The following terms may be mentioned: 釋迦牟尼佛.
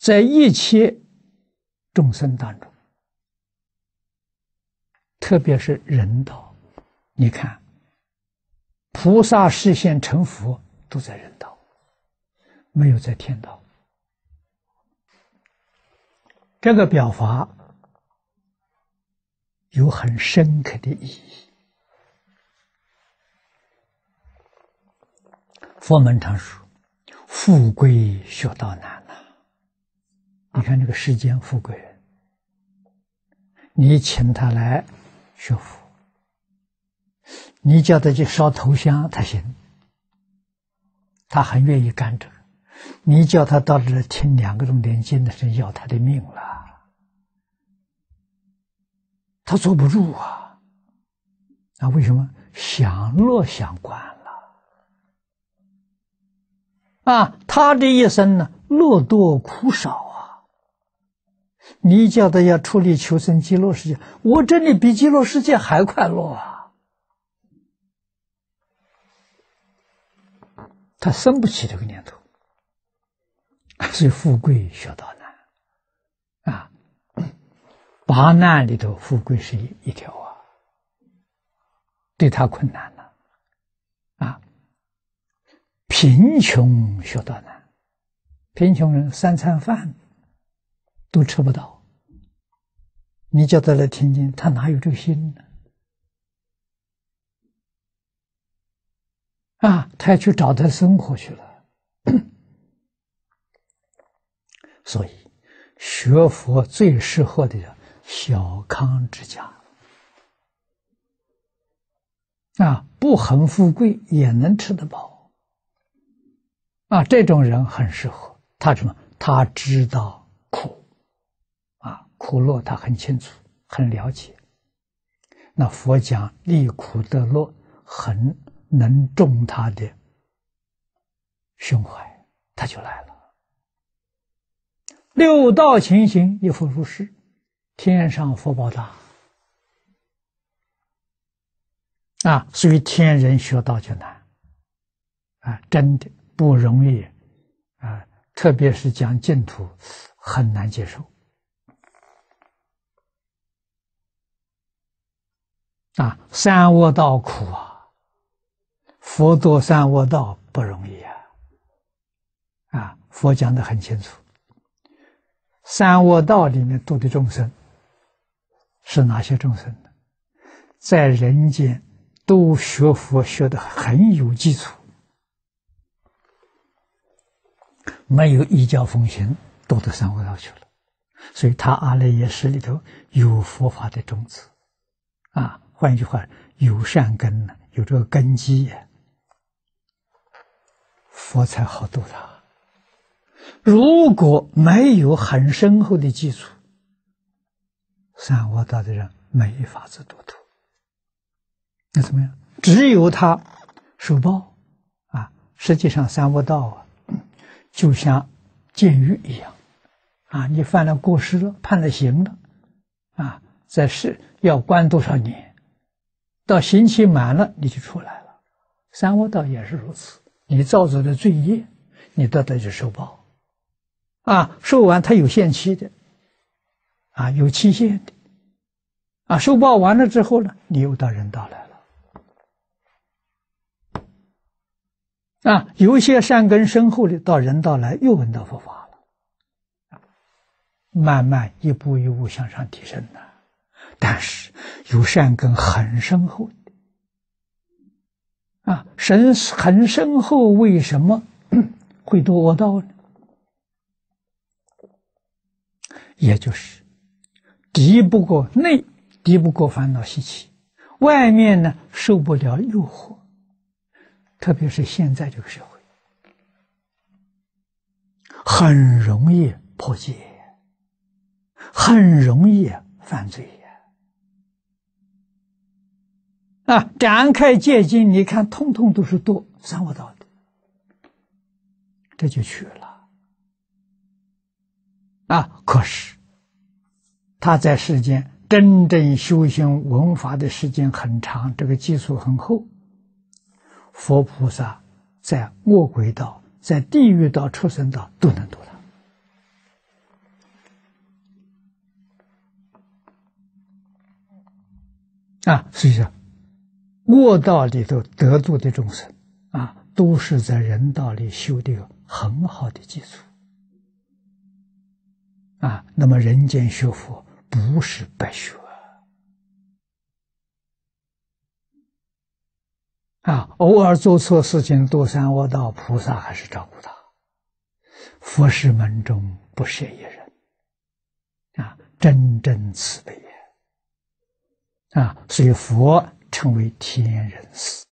在一切众生当中，特别是人道，你看，菩萨示现成佛都在人道，没有在天道。这个表法有很深刻的意义。佛门常说：“富贵学道难呐。”你看这个世间富贵人，你请他来学佛，你叫他去烧头香，他行，他很愿意干这个。你叫他到这听2个钟点经，那是要他的命了，他坐不住啊！啊，为什么？享乐相关了啊！他这一生呢，乐多苦少啊！你叫他要处理求生极乐世界，我真的比极乐世界还快乐啊！他生不起这个念头。所以富贵学道难啊，八难里头富贵是一条啊，对他困难了啊。贫穷学道难，贫穷人3餐饭都吃不到，你叫他来听经，他哪有这个心呢？啊，他要去找他生活去了。所以，学佛最适合的小康之家啊，不很富贵也能吃得饱啊，这种人很适合。他什么？他知道苦啊，苦乐他很清楚，很了解。那佛讲离苦得乐，很能中他的胸怀，他就来了。六道情形亦复如是，天上福报大啊，所以天人学道就难啊，真的不容易啊，特别是讲净土很难接受啊，三恶道苦啊，佛度三恶道不容易啊，啊，佛讲得很清楚。三恶道里面度的众生是哪些众生呢？在人间都学佛学得很有基础，没有依教奉行，都到三恶道去了。所以他阿赖耶识里头有佛法的种子啊，换一句话，有善根呢，有这个根基呀，佛才好度他。如果没有很深厚的基础，三恶道的人没法子度脱。那怎么样？只有他受报啊！实际上，三恶道啊，就像监狱一样啊！你犯了过失了，判了刑了啊，在是要关多少年，到刑期满了你就出来了。三恶道也是如此，你造作的罪业，你到底就受报。啊，受完它有限期的，啊，有期限的，啊，受报完了之后呢，你又到人道来了，啊，有一些善根深厚的到人道来，又闻到佛法了，啊，慢慢一步一步向上提升的。但是有善根很深厚的，啊，神很深厚，为什么会堕恶道呢？也就是敌不过内，敌不过烦恼习气，外面呢受不了诱惑，特别是现在这个社会，很容易破戒，很容易犯罪啊！展开戒经，你看，通通都是堕三恶道的，这就去了。啊！可是他在世间真正修行闻法的时间很长，这个基础很厚。佛菩萨在恶鬼道、在地狱道、畜生道都能度他，实际上，卧道里头得度的众生都是在人道里修的很好的基础那么人间学佛不是白学偶尔做错事情堕三恶道，菩萨还是照顾他。佛事门中不舍一人真正慈悲所以佛成为天人师。